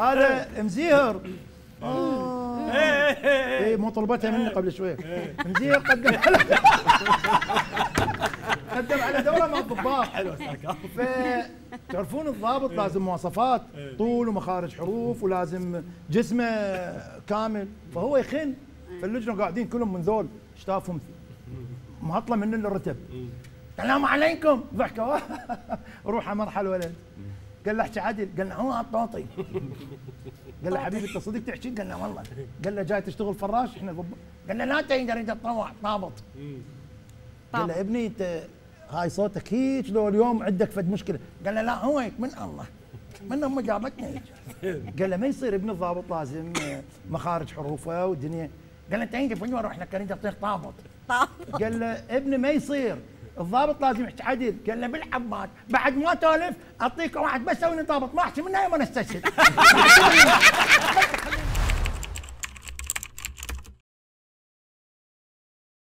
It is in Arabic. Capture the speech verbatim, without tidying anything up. هذا مزيهر. ايه مو طلبتها مني قبل شوي. مزيهر قدم على قدم على دوره مع الضباط. حلو تعرفون الضابط لازم مواصفات، طول ومخارج حروف ولازم جسمه كامل، فهو يخن. فاللجنه قاعدين كلهم من ذول شتافهم معطله منه الرتب. السلام عليكم ضحكوا روح على مرحله ولد. قال له احكي عدل، قال له هو عالطوطي. قال له حبيبي انت صدق تحكي؟ قال له والله. قال له جاي تشتغل فراش؟ احنا ضباط. قال له لا تقدر انت تطوع ضابط. قال له ابني انت هاي صوتك هيك لو اليوم عندك فد مشكله. قال له لا هو من الله من امه جابتنا هيك. قال له ما يصير ابن الضابط لازم مخارج حروفه والدنيا. قال له انت انت فين اروح لك انت تطير ضابط؟ قال له ابني ما يصير الضابط لازم يحكي عدل. قال له بالعباد بعد ما تولف اعطيك واحد بس سويني ضابط ما احكي منها يوم انا استشهد.